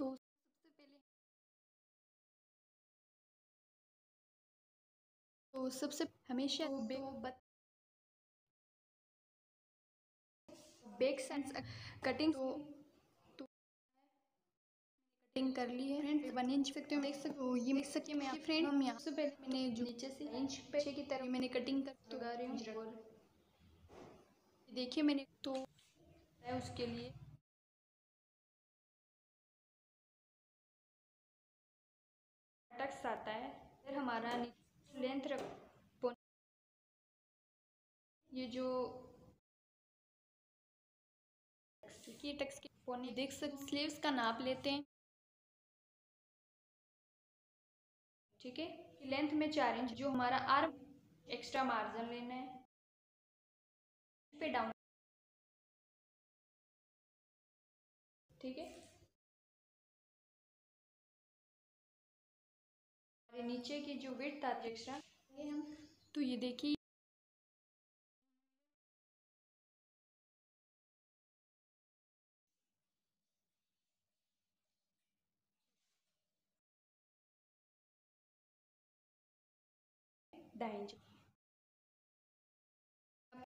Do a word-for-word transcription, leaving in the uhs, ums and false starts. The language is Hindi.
तो सबसे पहले तो सबसे हमेशा बत बेक सेंस कटिंग तो, तो कटिंग कर ली है फ्रेंड। वन इंच सकते हो देख सकते हो ये मिक्स सकती है मैं फ्रेंड। हम यहाँ से पहले मैंने जो नीचे से इंच पीछे की तरफ मैंने कटिंग कर तो रही हूँ। देखिए मैंने तो उसके लिए टक्स आता है। फिर हमारा लेंथ रख ये जो की टक्स के पौने देख सकते स्लीव्स का नाप लेते हैं। ठीक है, लेंथ में चार इंच जो हमारा आर्म एक्स्ट्रा मार्जिन लेना है पे डाउन। ठीक है, नीचे की जो विड्थ आती है एक्स्ट्रा तो ये देखिए ढाई इंच